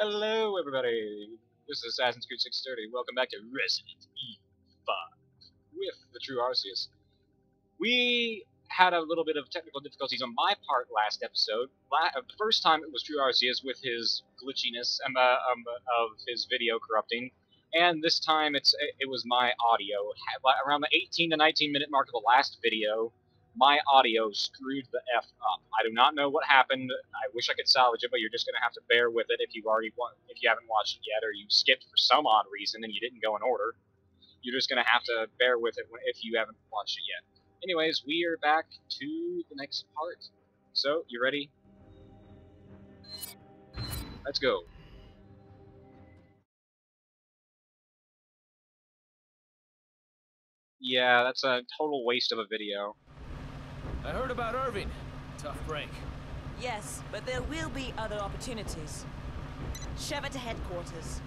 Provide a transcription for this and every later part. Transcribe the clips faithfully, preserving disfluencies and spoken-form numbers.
Hello, everybody. This is Assassin's Creed six thirty. Welcome back to Resident Evil five with the True Arceus. We had a little bit of technical difficulties on my part last episode. La uh, the first time it was True Arceus with his glitchiness um, uh, um, of his video corrupting, and this time it's it was my audio. Around the eighteen to nineteen minute mark of the last video, my audio screwed the F up. I do not know what happened. I wish I could salvage it, but you're just going to have to bear with it if you already want, if you haven't watched it yet, or you skipped for some odd reason and you didn't go in order. You're just going to have to bear with it if you haven't watched it yet. Anyways, we are back to the next part. So, you ready? Let's go. Yeah, that's a total waste of a video. I heard about Irving. Tough break. Yes, but there will be other opportunities. Shove it to headquarters.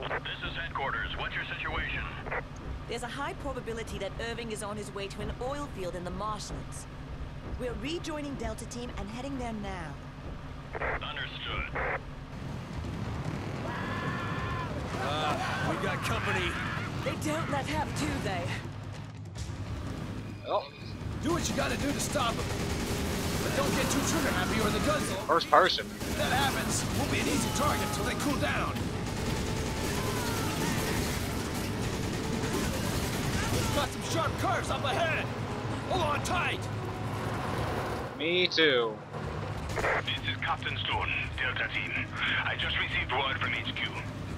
This is headquarters. What's your situation? There's a high probability that Irving is on his way to an oil field in the marshlands. We're rejoining Delta Team and heading there now. Understood. Uh, we got company. They don't let up, do they? Oh. Do what you gotta do to stop them. But don't get too trigger happy or the guns. First person. If that happens, we'll be an easy target till they cool down. Got some sharp curves up ahead. Hold on tight. Me too. This is Captain Stone, Delta Team. I just received word from H Q.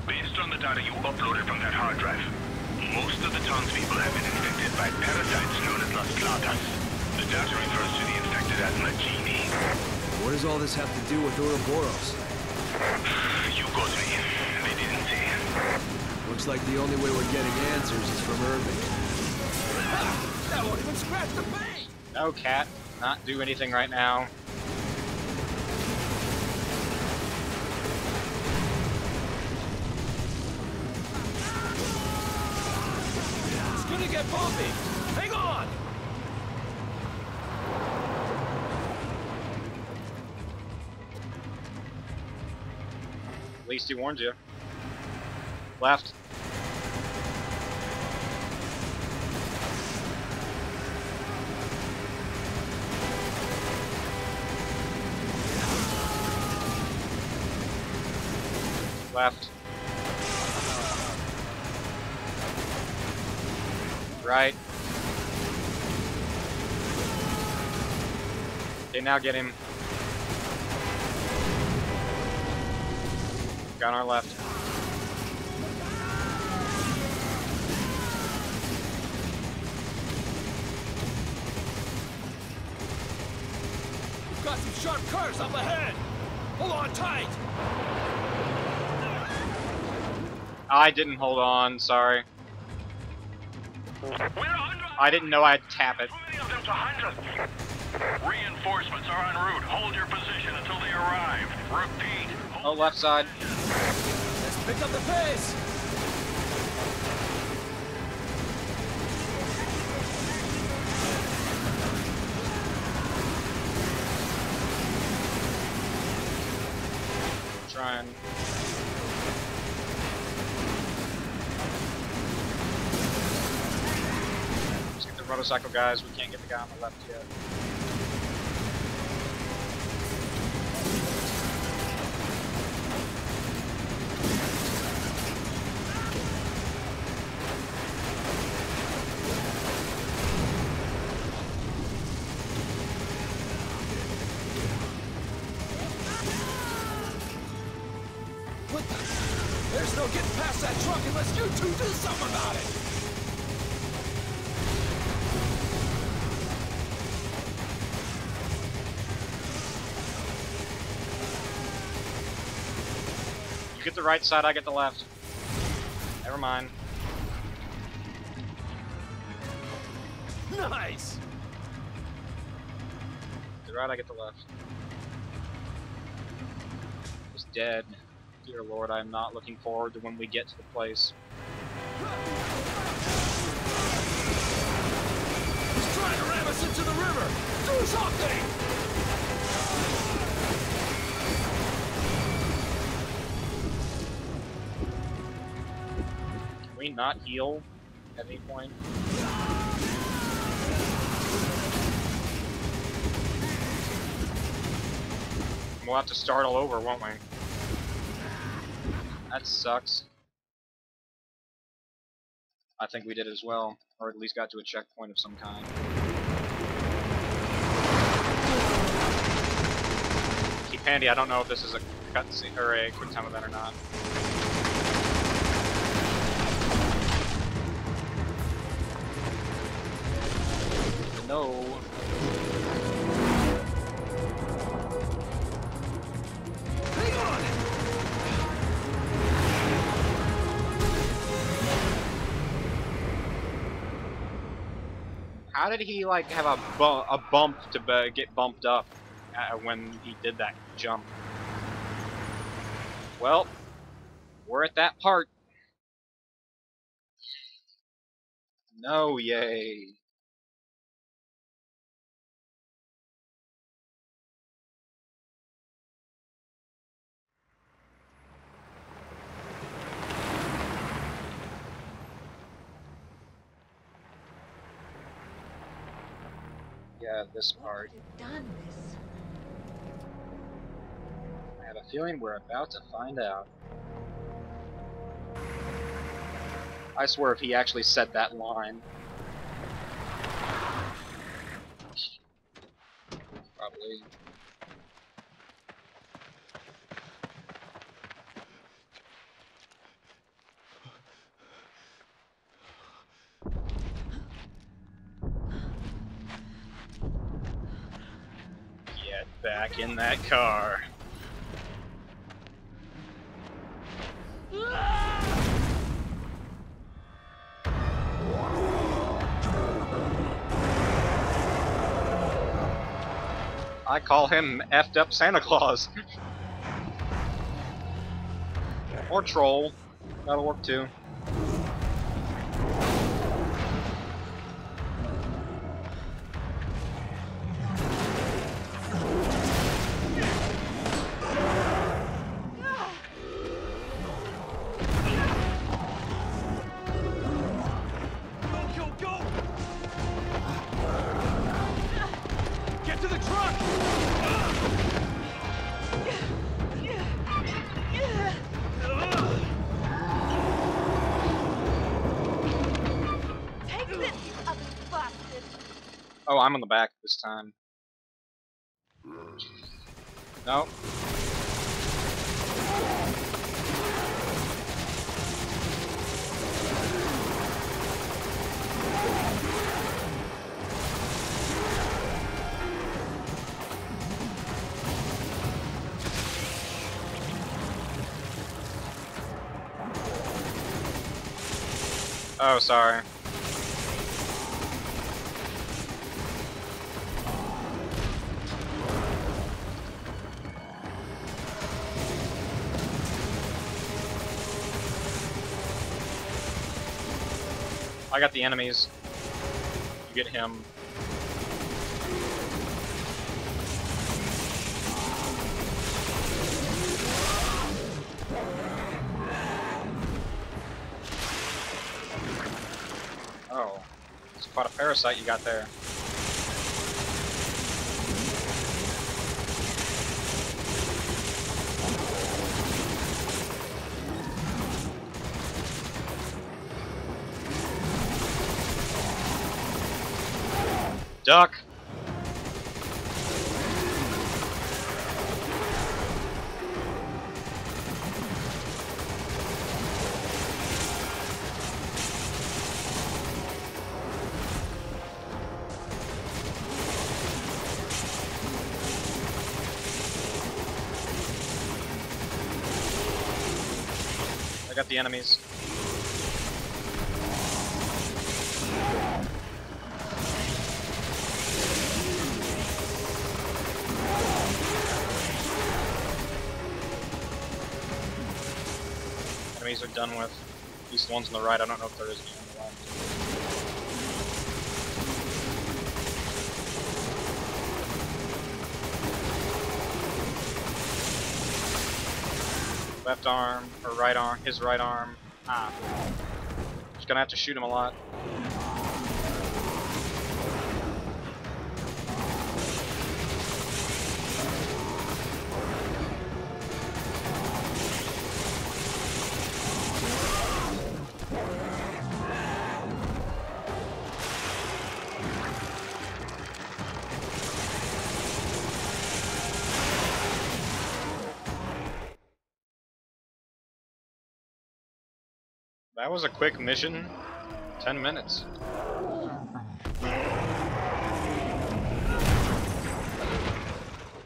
Based on the data you uploaded from that hard drive, most of the townspeople have been infected by parasites known as Las Plagas. The data refers to the infected as Majini. What does all this have to do with Ouroboros? You got me. They didn't say. Looks like the only way we're getting answers is from Irving. That won't even scratch the face! No, Cat. Not do anything right now. Get bumpy! Hang on! At least he warned you. Left. Left. Right. Okay, now get him. Got our left. We've got some sharp curves up ahead. Hold on tight. I didn't hold on. Sorry. I didn't know I'd tap it. Reinforcements are en route. Hold your position until they arrive. Repeat. Oh, left side. Let's pick up the pace. Trying. Motorcycle guys, we can't get the guy on the left yet. What the? There's no getting past that truck unless you two do something about it! Get the right side, I get the left. Never mind. Nice. The right, I get the left. It's dead. Dear Lord, I'm not looking forward to when we get to the place. He's trying to ram us into the river. Do something. Can we not heal at any point? We'll have to start all over, won't we? That sucks. I think we did as well, or at least got to a checkpoint of some kind. Keep handy, I don't know if this is a cutscene or a quick time event or not. No. How did he like have a bu a bump to uh, get bumped up uh, when he did that jump? Well, we're at that part. No, yay. Yeah, this part. Done this? I have a feeling we're about to find out. I swear if he actually said that line. Probably. Back in that car. I call him effed up Santa Claus. Or troll. That'll work too. Oh, I'm on the back this time. Nope. Oh, sorry. I got the enemies. You get him. Oh, it's quite a parasite you got there. Duck. I got the enemies. Enemies are done with. At least the ones on the right, I don't know if there is any on the left. Left arm, or right arm, his right arm. Ah. gonna have to shoot him a lot. That was a quick mission, ten minutes. Well,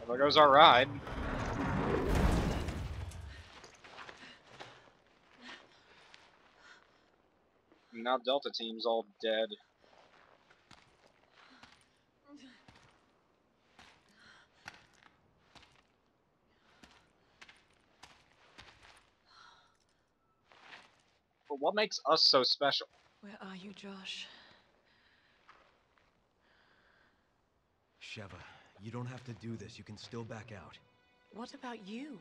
there goes our ride. Now Delta Team's all dead. But what makes us so special? Where are you, Josh? Sheva, you don't have to do this. You can still back out. What about you?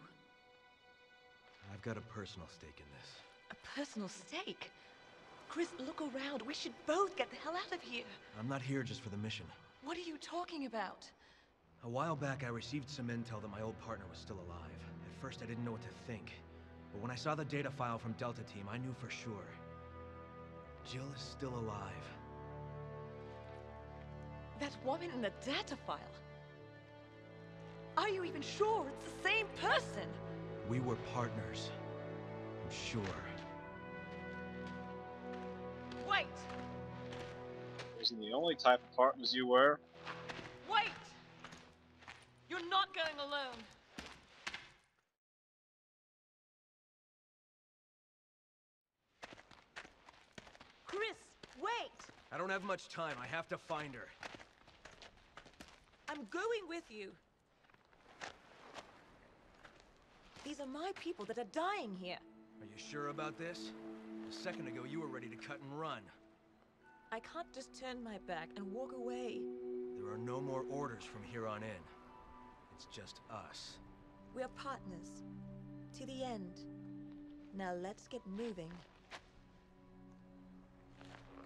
I've got a personal stake in this. A personal stake? Chris, look around. We should both get the hell out of here. I'm not here just for the mission. What are you talking about? A while back, I received some intel that my old partner was still alive. At first, I didn't know what to think. But when I saw the data file from Delta Team, I knew for sure. Jill is still alive. That woman in the data file? Are you even sure it's the same person? We were partners. I'm sure. Wait! Isn't the only type of partners you were? Wait! You're not going alone. I don't have much time. I have to find her. I'm going with you. These are my people that are dying here. Are you sure about this? A second ago, you were ready to cut and run. I can't just turn my back and walk away. There are no more orders from here on in. It's just us. We're partners. To the end. Now let's get moving.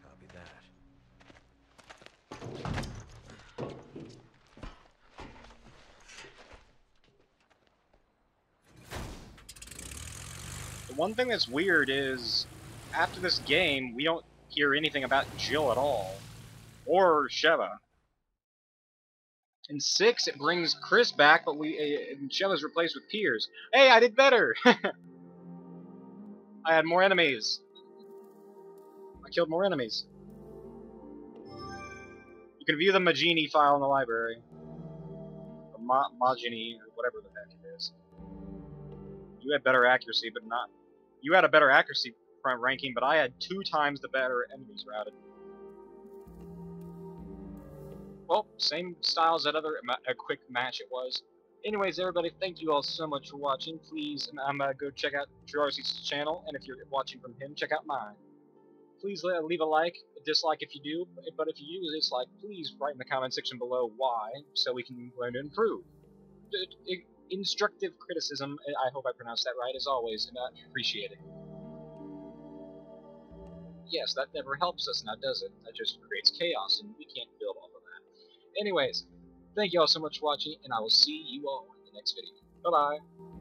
Copy that. The one thing that's weird is, after this game, we don't hear anything about Jill at all. Or Sheva. In six, it brings Chris back, but we uh, Sheva's replaced with Piers. Hey, I did better! I had more enemies. I killed more enemies. You can view the Majini file in the library. Or Ma Majini, or whatever the heck it is. You had better accuracy, but not... You had a better accuracy front ranking, but I had two times the better enemies routed. Well, same style as that other a quick match it was. Anyways, everybody, thank you all so much for watching. Please, I'm gonna go check out True Arceus' channel, and if you're watching from him, check out mine. Please leave a like, a dislike if you do, but if you do dislike, please write in the comment section below why, so we can learn to improve. Instructive criticism, I hope I pronounced that right, as always, and I appreciate it. Yes, that never helps us now, does it? That just creates chaos, and we can't build off of that. Anyways, thank you all so much for watching, and I will see you all in the next video. Bye-bye!